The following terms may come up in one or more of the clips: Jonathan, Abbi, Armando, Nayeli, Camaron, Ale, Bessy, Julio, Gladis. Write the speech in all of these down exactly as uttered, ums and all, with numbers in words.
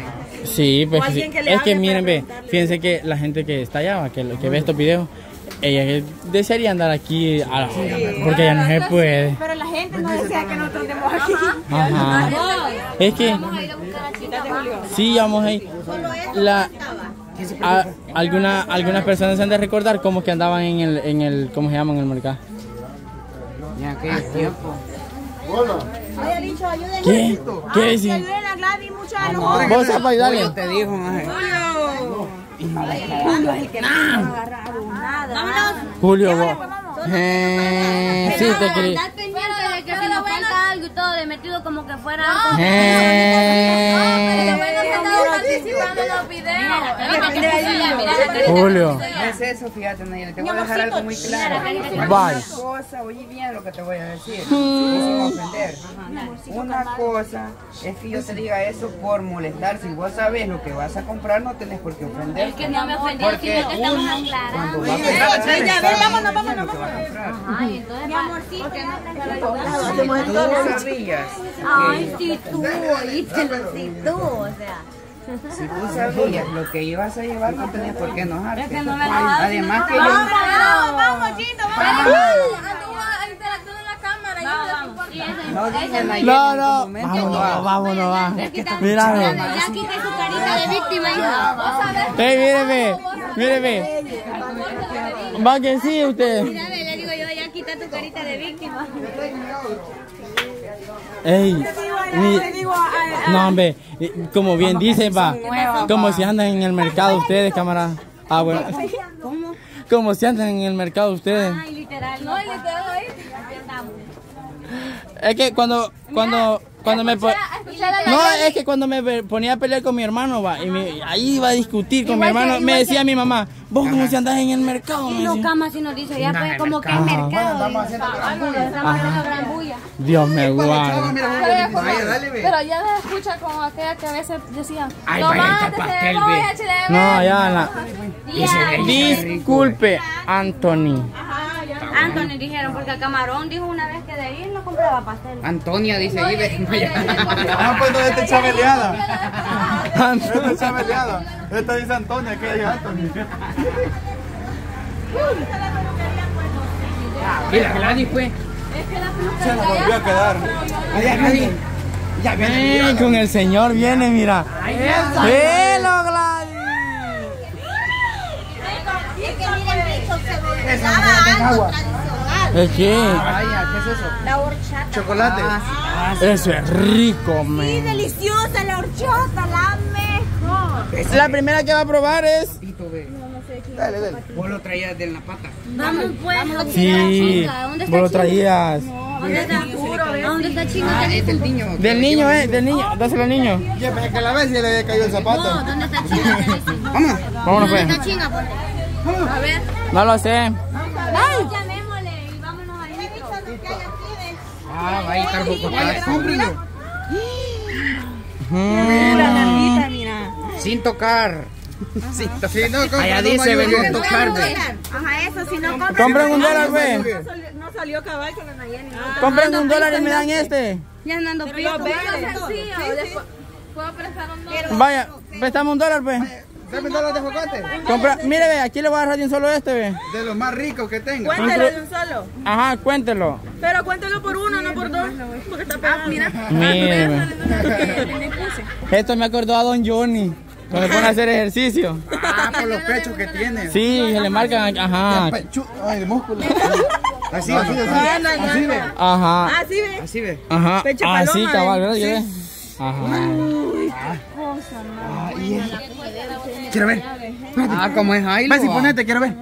sabe. Sí, pues que sí. Que es que miren, ve, fíjense que la gente que está allá, que, que ve estos videos, ella desearía andar aquí a la hora, sí, porque ya no se puede. Pero la gente no desea que nosotros andemos aquí. Ajá. Ajá. Es que vamos a ir a buscar a chicas de Julio. Sí, vamos a ir. La, a, alguna, algunas personas se han de recordar cómo que andaban en el, en el, ¿cómo se llama? En el mercado. Ya que es tiempo. Hola. Oye, Licho, ayúdenme. ¿Qué? ¿Qué decís? Ayúdenme a Gladys, muchachos. Vos sabés bailar. Te dijo, maje. Julio es el que no va a agarrar nada. ¡Vámonos! Julio, vos. Eh, sí, te quería. Estás pendiente de que si nos falta algo y todo, de metido como que fuera algo. No, pero lo bueno que estamos participando en los videos. Julio. No es eso, fíjate, Nayeli. Te voy a dejar algo muy claro. Una cosa, oye bien lo que te voy a decir. Sin ofender. Una cosa es que yo te diga eso por molestar. Si vos sabes lo que vas a comprar, no tenés por qué ofender. Es que no me ofendí, sino que estamos aclarando. Ya, ven, vámonos, vámonos, vámonos. Ay, entonces, mi amorcito, tú no sabías. Ay, sí, tú, oístelo, sí, tú, o sea. Si tú sabías lo que ibas a llevar, no tenías por qué enojarte. Es que no me enojaba. Además que yo... ¡Vamos, vamos, chito, vamos! No, no, no, vámonos, vámonos, vámonos. Mírame. Ya quité su carita de víctima, hija. Ey, míreme, míreme. Va que sí, usted. Mírame, le digo yo, ya quita tu carita de víctima. Ey, no, hombre, como bien dice, va, como si andan en el mercado ustedes, camarada. Ah, bueno. Como si andan en el mercado ustedes. Ay, literal. No, literal, es que cuando cuando cuando me no es que cuando me ponía a pelear con mi hermano, va, y me, ahí iba a discutir con mi hermano, me decía mi mamá, vos como si andás en el mercado. Y no, cama si nos dice, ya pues como que es mercado. Dios me guarda. Pero ya se escucha como aquella que a veces decía, no, ya la disculpe, Anthony. Antonio dijeron, porque Camarón dijo una vez que de ir no compraba pastel. Antonia dice, no, ir, no, ya. Ah, pues no, esta es chabeleada. Esta es chabeleada. Esta dice Antonia, que ella es Antonia. ¿Y la Gladys fue? Es que la peluca se nos volvió a quedar. Allá Gladys. Ya viene. Con el señor viene, mira. Ay, ¡velo, Gladys! Es que miren, Rico, se volvió agua. ¿Es qué? Vaya, ¿qué es eso? La horchata. ¿Chocolate? Ah, sí. Eso es rico, man. Sí, deliciosa la horchata, la mejor. Es la primera que va a probar es... Tito, ve. No, no sé quién. Dale, dale. Vos lo traías de la pata. Vamos, pues. Sí, vos lo traías. ¿Dónde está puro? ¿Dónde está chino? Ah, es del niño. Del niño, eh, del niño. Dáselo al niño. Ya, para que la vez se le haya caído el zapato. No, ¿dónde está chino? Vamos. Vámonos, pues. ¿Dónde está chino? A ver. No lo sé. Dale. Ah, va a estar poco para cómprelo. Mira, nalguita, mira. Sin tocar. Sin tocar. Si no, allá dice, vengo a tocar. Ajá, eso, si no compran. Compren un dólar, güey. No salió cabal con la Nayeli. Compren un dólar y me dan este. Ya andando pico. Puedo prestar un dólar. Vaya, prestamos un dólar, pues. Dame un dólar de jocote. Compra, mire, ve, aquí le voy a agarrar de un solo este, ve. De los más ricos que tenga. Cuéntelo de un solo. Ajá, cuéntelo. Pero cuéntelo por uno, sí, no por dos. Porque está pegado. Ah, mira. Mira. Esto me acordó a Don Johnny. Cuando se pone a hacer ejercicio. Ah, por los pechos que tiene. Sí, se le marcan, ajá. Ay, el músculo. Así, así, así. Así ve. Ajá. Así ve. Así ve. Ajá. Pecho paloma. Así, cabal, ¿verdad? ¿Qué ves? Ajá. Uy, qué cosa, man. Ay, yeah. Quiero ver. Ah, como es Jailo. Bessy, ponete, quiero ver.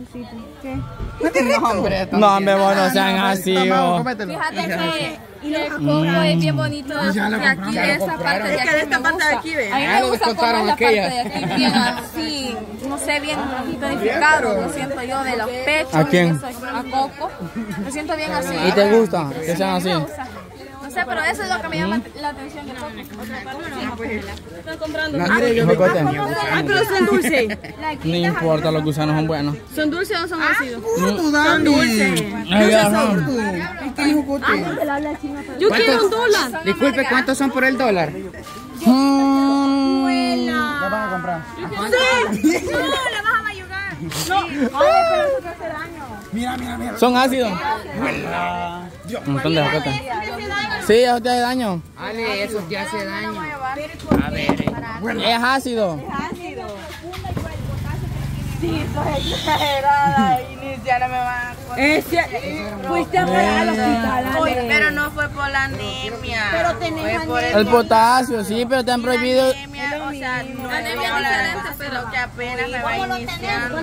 ¿Qué? ¿Qué te rico? No, hombre, no, me voy, no sean así. Fíjate que... Y los cocos es bien bonito. Y aquí de esta parte de aquí. Es que de esta parte de aquí, ve. A mí me gusta cómo es la parte de aquí. Bien así, no sé, bien tonificado. Lo siento yo de los pechos. ¿A quién? A Coco. Lo siento bien así. ¿Y te gusta que sean así? No sé, pero eso es lo que me llama la atención. Que no, otra parte no, pues, están comprando. No, mire, yo me corté. Ah, pero son dulces. No importa, los gusanos son buenos. ¿Son dulces o son ácidos? Son dulces. Yo quiero un dólar. Disculpe, ¿cuántos son por el dólar? No, la vas a mayugar. No, sí. Ay, pero eso te hace daño. Mira, mira, mira. Son ácidos. Dios. Un montón de jocotas. Sí, eso te hace daño. Ale, eso te hace daño. A ver. Es ácido. Es ácido. Sí, sos exagerada. Iniciana me va a poner. Fuiste a parar al hospital. Pero no fue por la anemia. Pero tenés anemia. El potasio, sí, pero te han prohibido. O sea, no es diferente, pero que apenas me va iniciando.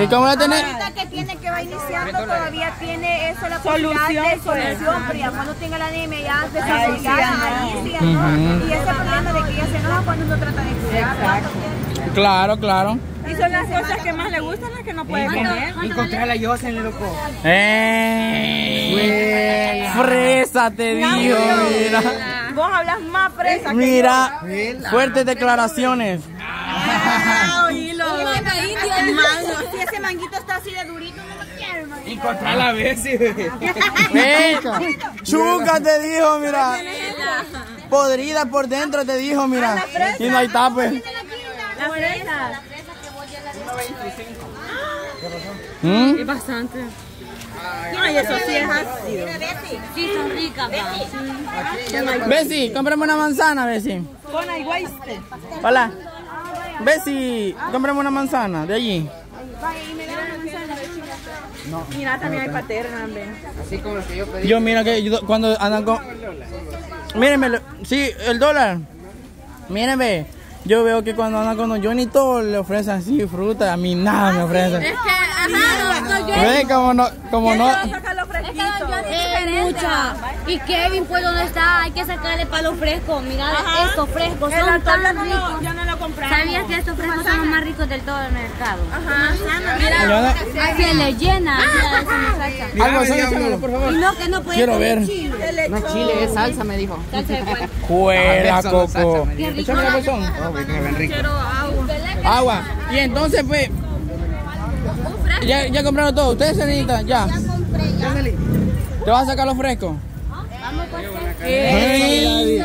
¿Y cómo lo tenés? Ahorita que tiene que va iniciando, todavía tiene eso la posibilidad de solución. Pero ya cuando tenga la anemia ya antes se ahí sí, ¿no? Y ese problema de que ella se enoja cuando uno trata de cuidar. Claro, claro. Y son las cosas que más le gustan las que no puede comer. Encontré a la Yosen, loco. ¡Eh! ¡Fresa, te digo! Mira. Vos hablas más fresa que yo. Mira, fuertes declaraciones. ¡Ah, oílo! Si ese manguito está así de durito, no lo quiero, manguito. Encontré a la Bessy. ¡Chuca, te dijo, mira! Podrida por dentro, te dijo, mira. Y no hay tape. La fresa. ¿Mm? Es bastante. Ay, eso sí es ácido. Sí, son ricas. Bessy, cómprame una manzana, Bessy. Hola. Bessy, cómprame una manzana de allí. Mira, también hay paterna. Así como lo que yo pedí. Yo, mira que yo, cuando andan con. Mírenme, sí, el dólar. Mírenme. Yo veo que cuando andan con los Johnny todos le ofrecen así fruta, a mí nada me ofrecen. Es que, ajá, no, no, yo, como no, como no. Es que mucha. Y Kevin, pues, ¿dónde está? Hay que sacarle palo fresco. Mira, estos frescos son tan ricos. Yo no lo compré. ¿Sabías que estos frescos son los más ricos del todo el mercado? Ajá. Mira, se le llena. Algo así, por favor. No, que no puede. Quiero ver. No chile, es salsa, me dijo. Salsa de cuerpo. Cuera, coco. Qué rico. Quiero agua. Agua. Y entonces, pues. Ya, ya compraron todo. Ustedes se necesitan, ya. Ya compré, ya. ¿Te vas a sacar los frescos? Vamos con el pastel.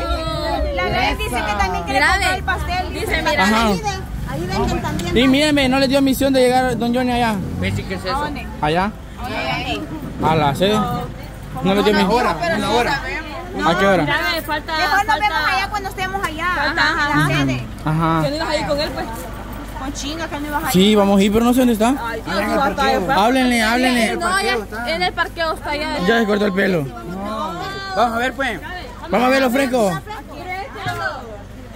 La Gladys dice que también quiere comprar el pastel. Dice, mira, ahí ven, ahí venden también. Y mírenme, no les dio misión de llegar don Johnny allá. Bessy, ¿qué es eso? ¿Allá? A las seis. No les dio misión. Una hora. No, ¿a qué hora? Dale, falta, mejor nos vemos allá cuando estemos allá. Falta, ajá. Ajá. Ajá. ¿Qué no ibas a ir con él, pues? Con chinga, ¿qué no ibas a ir? Sí, vamos a ir, pero no sé dónde está. Ay, Dios, ah, está ahí, pues. Háblenle, háblenle. En el parqueo, no, ya, en el parqueo está allá. Ya se cortó el pelo. No. Vamos a ver, pues. Vamos a ver los frescos. En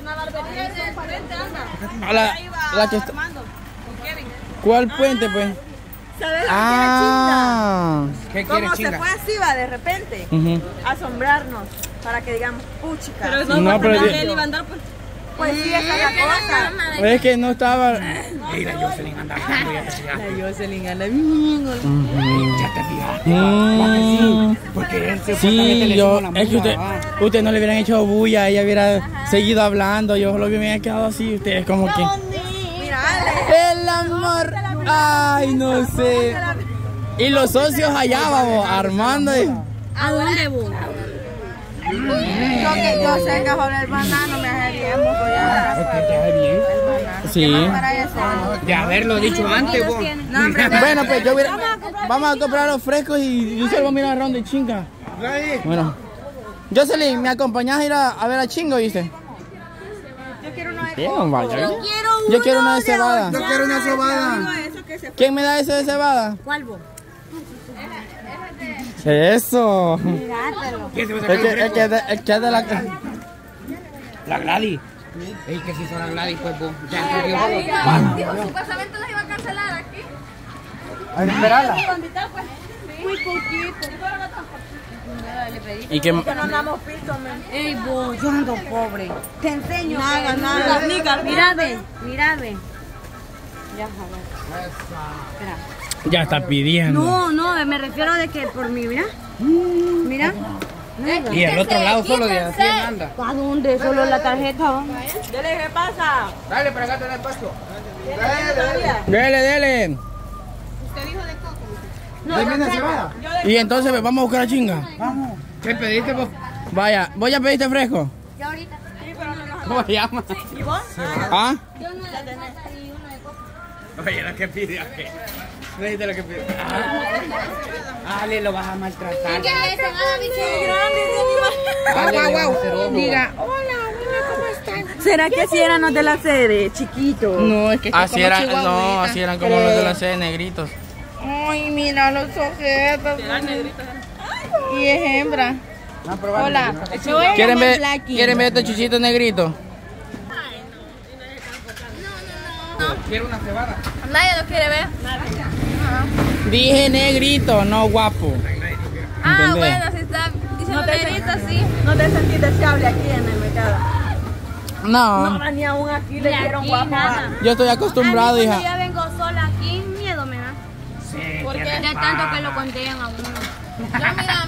la barbería del frente anda. A la, la que está. Armando, con Kevin. ¿Cuál puente, pues? ¿Sabes lo ah, que quiere chinga? ¿Cómo se fue así, va, de repente? Uh-huh. Asombrarnos, para que digamos, puchica. Pero eso no, pero que él iba a andar, pues. Pues sí, esa es la cosa. Pues es que no estaba. Ay, la Jocelyn anda. La Jocelyn anda. Ya te fijaste. Mm. Porque él se sí, yo. Es que usted, usted no le hubieran hecho bulla, ella hubiera ajá seguido hablando. Yo lo que me había quedado así, ustedes como no, que. Mira, el amor. Ay, no sé. Y los socios allá, vamos, Armando. ¿A dónde vos? Yo que yo sé que joder el banano me hace bien, ¿te hace bien? Sí. De haberlo dicho antes, vos. Bueno, pues yo hubiera. Vamos a comprar los frescos y yo salgo a mirar ronda y chinga. Bueno. Jocelyn, ¿me acompañás a ir a, a ver a chingo, viste? Yo quiero una de cebada. Yo quiero una de cebada. Yo quiero una de cebada. ¿Quién me da ese de cebada? ¿Cuál vos? Eso. Mirátelo. El que, el que, el que, el que es de la. La Gladys. Ey, que si son la Gladys, pues vos. Ya, ya, dijo, supuestamente las iba a cancelar aquí. A esperarla. Muy poquito. Y que no andamos pito, men. Ey, vos, yo ando pobre. Te enseño. Nada, nada. Mira, ve, mira, ve. Ya, joder. Ya está pidiendo. No, no, me refiero de que por mí, mira. Mira. Nada. Y el otro lado solo de así anda. ¿A dónde? Solo la tarjeta. Dele, ¿qué pasa? Dale, para acá tenés puesto. Dale, dele, dele. Usted dijo de coco. No, no. Y entonces me vamos a buscar a chinga. Vamos. ¿Qué pediste vos? Vaya, ¿vos ya pediste fresco? Ya ahorita. Sí, pero no nos. ¿Cómo se llama? ¿Y vos? ¿Ah? Yo no la tenés. Oye, lo que pidió. Necesito lo que pidió. Ale, lo vas a maltratar. ¿Qué es eso? Mami, grande. Guau, guau. Diga, hola. ¿Será que así eran los de la sede, chiquitos? No, es que así como eran, no, así eran como los de la sede, negritos. Ay, mira los ojetos. Eran negritos. Y es hembra. No, probable, hola. No. ¿Quieren ver, ¿quieren ver este chuchito negrito? Ay, no. No, no, no. ¿Quiere una cebada? Nadie lo quiere ver. Nadie. Dije negrito, no guapo. Ah, bueno, si está diciendo negrito, sí. No te sentís deseable aquí en el mercado. No. No, ni aún aquí le dieron guapa. Yo estoy acostumbrado, hija. Yo vengo sola aquí, miedo me da. Sí. Porque de tanto que lo condenan a uno.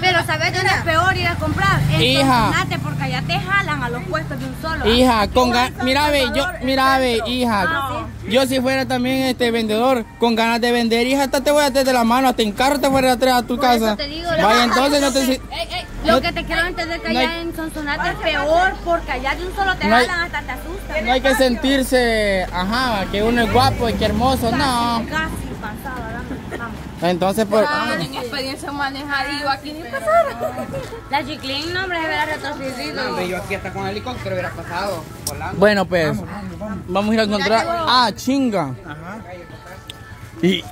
Pero ¿sabes dónde es peor ir a comprar? Hija. Porque allá te jalan a los puestos de un solo. Hija, con ganas. Mira, ve, yo, mira, ve, hija. Yo si fuera también este vendedor, con ganas de vender, hija, hasta te voy a atar de la mano, hasta en carro te fuera atrás a tu casa. Vaya, entonces no te... Lo no, que te quiero entender que no allá hay, en Sonsonate es peor porque allá de un solo te no jalan hay, hasta te asustan. No hay que sentirse, ajá, que uno es guapo y que hermoso, no. Casi pasado, vamos. Entonces, por... Ah, en experiencia manejar, yo aquí ni pasar. La Chiclín, no, hombre, se verá retrocedido. Yo aquí hasta con el helicóptero hubiera pasado, volando. Bueno, pues, vamos, vamos, vamos. vamos a ir a encontrar... Ah, chinga. Ajá. Y,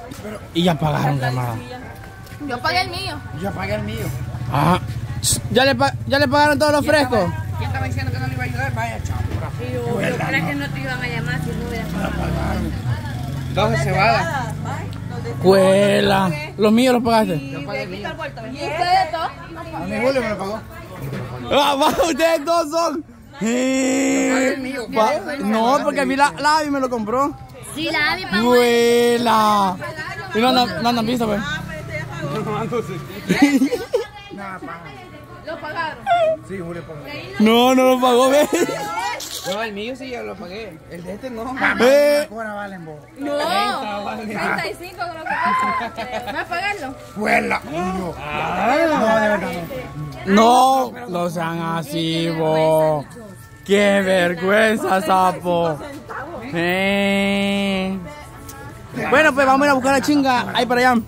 y ya pagaron, llamada. Yo pagué el mío. Yo pagué el mío. Ajá. ¿Ya le, ¿Ya le pagaron todos los frescos? Yo estaba diciendo que no le iba a ayudar, vaya chambra. Sí, yo, yo verdad, creo no. que no te iban a llamar si no hubieras pagado. Dos de cebada. Cuela. ¿Los míos los pagaste? Yo pagué el mío. ¿Y ustedes dos? A mi Julio me lo pagó. Ah, ustedes dos son. No, porque a mí la, la Abby me lo compró. Sí, la Abby pagó. Cuela. Y no andan no, no, no, pista, pues. Nada, ¿lo pagaron? Sí, Julio pagó. No, no lo pagó, ve. No, el mío sí, yo lo pagué. El de este no. ¿Qué hora valen vos? No, treinta y cinco creo que vale. ¿Vas a pagarlo? ¡Fuela! No, de verdad. No, no sean así, vos. ¡Qué vergüenza, sapo! Eh. Bueno, pues vamos a ir a buscar a Chinga ahí para allá.